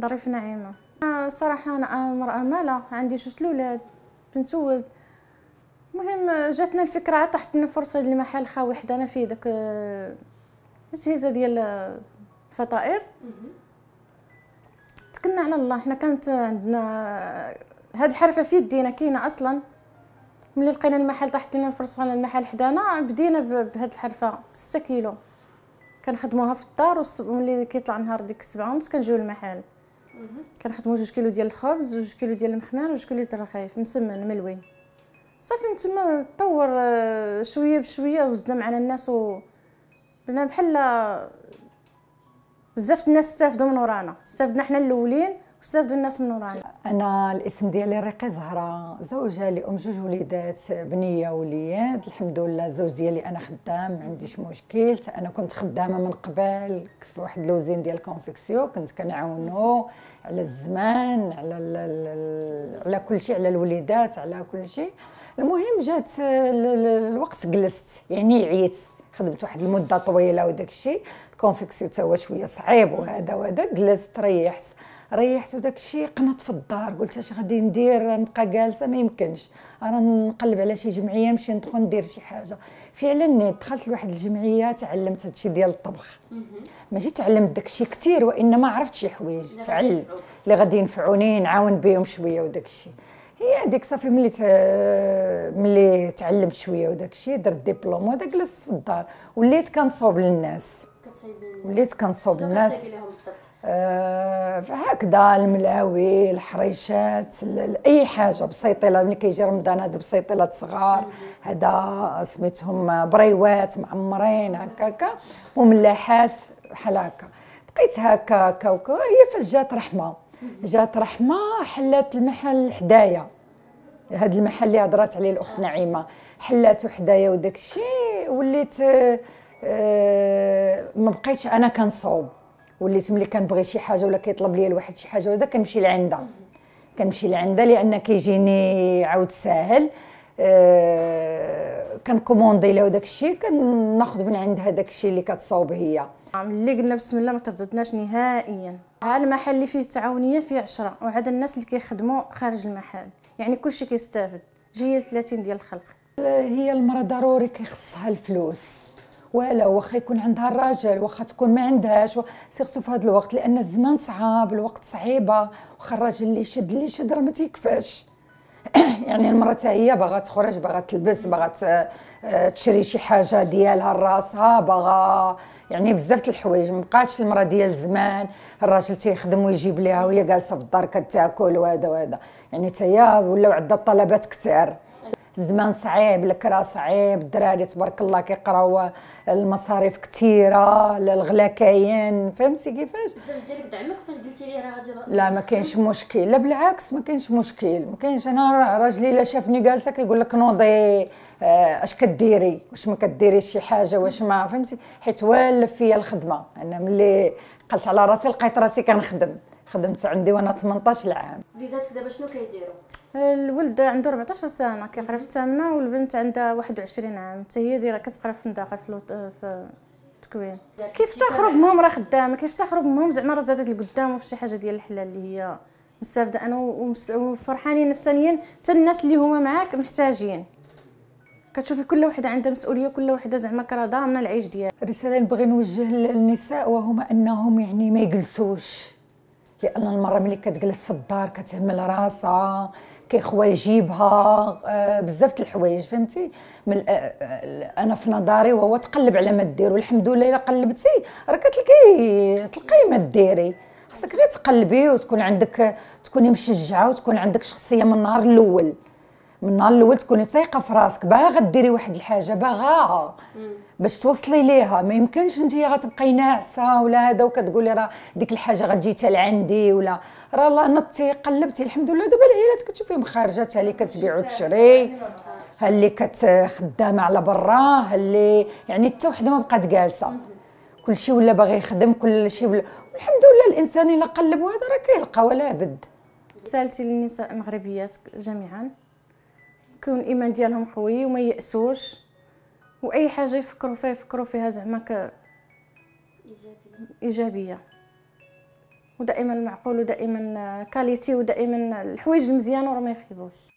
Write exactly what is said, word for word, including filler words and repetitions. ظريف نعيمة. صراحة أنا مرأة مالة، عندي جوج الأولاد، بنت ولد. المهم جاتنا الفكرة عاد طاحت لنا فرصة ديال محل خاوي حدانا فيه داك التجهيزة ديال الفطائر. تكلنا على الله، حنا كانت عندنا هاد الحرفة في يدينا كاينة أصلا. ملي لقينا المحل طاحت لنا الفرصة على المحل حدانا، بدينا بهاد الحرفة ستة كيلو كنخدموها في الدار، وملي كيطلع نهار ديك السبعة ونص كنجيو للمحل. كنخدمو جوج كيلو ديال الخبز، جوج كيلو ديال المخمار، وجوج كيلو ديال الرغيف مسمن ملوي. صافي من تما تطور شويه بشويه وزدنا معنا الناس، وبنا بحال بزاف الناس استافدوا من ورانا، استافدنا حنا الاولين واستافدوا الناس من ورانا. انا الاسم ديالي رقي زهره، زوجه لام جوج وليدات، بنيه وليد. الحمد لله الزوج ديالي انا خدام، ما عنديش مشكل. انا كنت خدامه من قبل في واحد اللوزين ديال الكونفيكسيون، كنت كنعاونو على الزمان، على على كل شيء، على الوليدات، على كل شيء. المهم جات الوقت جلست، يعني عييت، خدمت واحد المده طويله وداك الشيء. الكونفيكسيون تا هو شويه صعيب وهذا وهذا. جلست ريحت ريحت وداك الشيء. قنات في الدار، قلت اش غادي ندير؟ نبقى جالسه ما يمكنش، راه نقلب على شي جمعيه نمشي ندخل ندير شي حاجه. فعلا نيت دخلت لواحد الجمعيه، تعلمت هذا الشيء ديال الطبخ. ماشي تعلمت داك الشيء كثير، وانما عرفت شي حوايج تعلم اللي غادي ينفعوني نعاون بهم شويه وداك الشيء. هي هذيك صافي ملي ملي تعلمت شويه وداك الشيء، درت ديبلوم وهذا، جلست في الدار وليت كنصوب للناس، وليت كنصوب للناس آه هكذا، الملاوي، الحريشات، اي حاجه بسيطيله. ملي كيجي رمضان هذا بسيطيلات صغار، هذا سميتهم بريوات معمرين هكاكا، وملاحات بحال هكا. بقيت هكا هكا هكا. هي فاش جات رحمه، جات رحمه حلات المحل حدايا، هذا المحل اللي هضرات عليه الاخت نعيمه، حلاتو حدايا وداك الشيء. وليت آه ما بقيتش انا كنصوب، وليت ملي كنبغي شي حاجه ولا كيطلب ليا الواحد شي حاجه وهذا كنمشي لعندها، كنمشي لعندها لان كيجيني عاود ساهل. آه كنكوموندي لها وداك الشيء، كناخذ من عندها داك الشيء اللي كتصاوب هي. ملي قلنا بسم الله ما ترددناش نهائيا. ها المحل اللي فيه التعاونيه فيه عشرة، وعاد الناس اللي كيخدموا خارج المحل، يعني كلشي كيستافد. جيل ثلاثين ديال الخلق. هي المراه ضروري كيخصها الفلوس، ولا واخا يكون عندها الراجل، واخا تكون ما عندهاش، سيرتو في هذا الوقت لان الزمان صعاب، الوقت صعيبه، واخا الراجل اللي شد اللي شد راه ما تيكفاش. يعني المراه حتى هي باغا تخرج، باغا تلبس، باغا تشري شي حاجه ديالها لراسها، باغا يعني بزاف الحوايج. ما بقاتش المراه ديال زمان الراجل تيخدم ويجيب ليها وهي جالسه في الدار كتاكل وهذا وهذا. يعني حتى هي ولاو عندها الطلبات كثار، الزمان صعيب، الكرا صعيب، الدراري تبارك الله كيقراو، المصاريف كثيره، الغلا كاين، فهمتي كيفاش؟ بزاف ديالك دعمك فاش قلتي ليه راه غادي؟ لا ما كاينش مشكل، لا بالعكس ما كاينش مشكل، ما كاينش. انا راجلي الا شافني جالسه كيقول لك نوضي، اش كديري؟ واش ما كديريش شي حاجه؟ واش ما فهمتي؟ حيت والف فيا الخدمه. انا ملي قلت على راسي لقيت راسي كنخدم، خدمت عندي وانا ثمنطاش عام. وليداتك دابا شنو كيديروا؟ الولد عنده أربعطاش سنه كيقرا في الثامنه، والبنت عندها واحد وعشرين عام، حتى هي دايره كتقرا في النظافه في التكوين. كيفتخروا بهم راه خدامه، كيفتخروا بهم زعما راه زادت لقدام وفي شي حاجه ديال الحلال اللي هي مستافده. انا وفرحانين نفسانيا، حتى الناس اللي هما معاك محتاجين. كتشوفي كل وحده عندها مسؤوليه، كل وحده زعما كرا ضامنه العيش ديالها. الرساله اللي بغي نوجه للنساء وهما انهم يعني ما يجلسوش، لان المره ملي كتجلس في الدار كتهمل راسها، كيخوى جيبها بزاف الحوايج، فهمتي؟ انا في نظري وهو تقلب على ما دير، والحمد لله الا قلبتي راه كتلقاي تلقاي ما ديري. خاصك غير تقلبي وتكون عندك، تكوني مشجعه وتكون عندك شخصيه من النهار الاول، من النهار الاول تكوني تايقه في راسك، باغا ديري واحد الحاجه باغاها باش توصلي ليها. ما يمكنش انت غتبقاي ناعسه ولا هذا وكتقولي راه ديك الحاجه غتجي حتى لعندي، ولا راه نطتي قلبتي. الحمد لله دابا العائلات كتشوفيهم خارجه، حتى اللي كتبيع وتشري، ها اللي كتخدامه على برا، ها اللي يعني حتى وحده ما بقات جالسه، كلشي ولا باغي يخدم، كلشي ولا. الحمد لله الانسان الا قلب وهذا راه كيلقى ولا بد. رسالتي للنساء المغربيات جميعا، يكون الايمان ديالهم قوي وما يأسوش، واي حاجه يفكروا فيها يفكروا فيها زعما ايجابيه، ايجابيه ودائما معقول ودائما كاليتي ودائما الحوايج المزيانه وراه ما يخيبوش.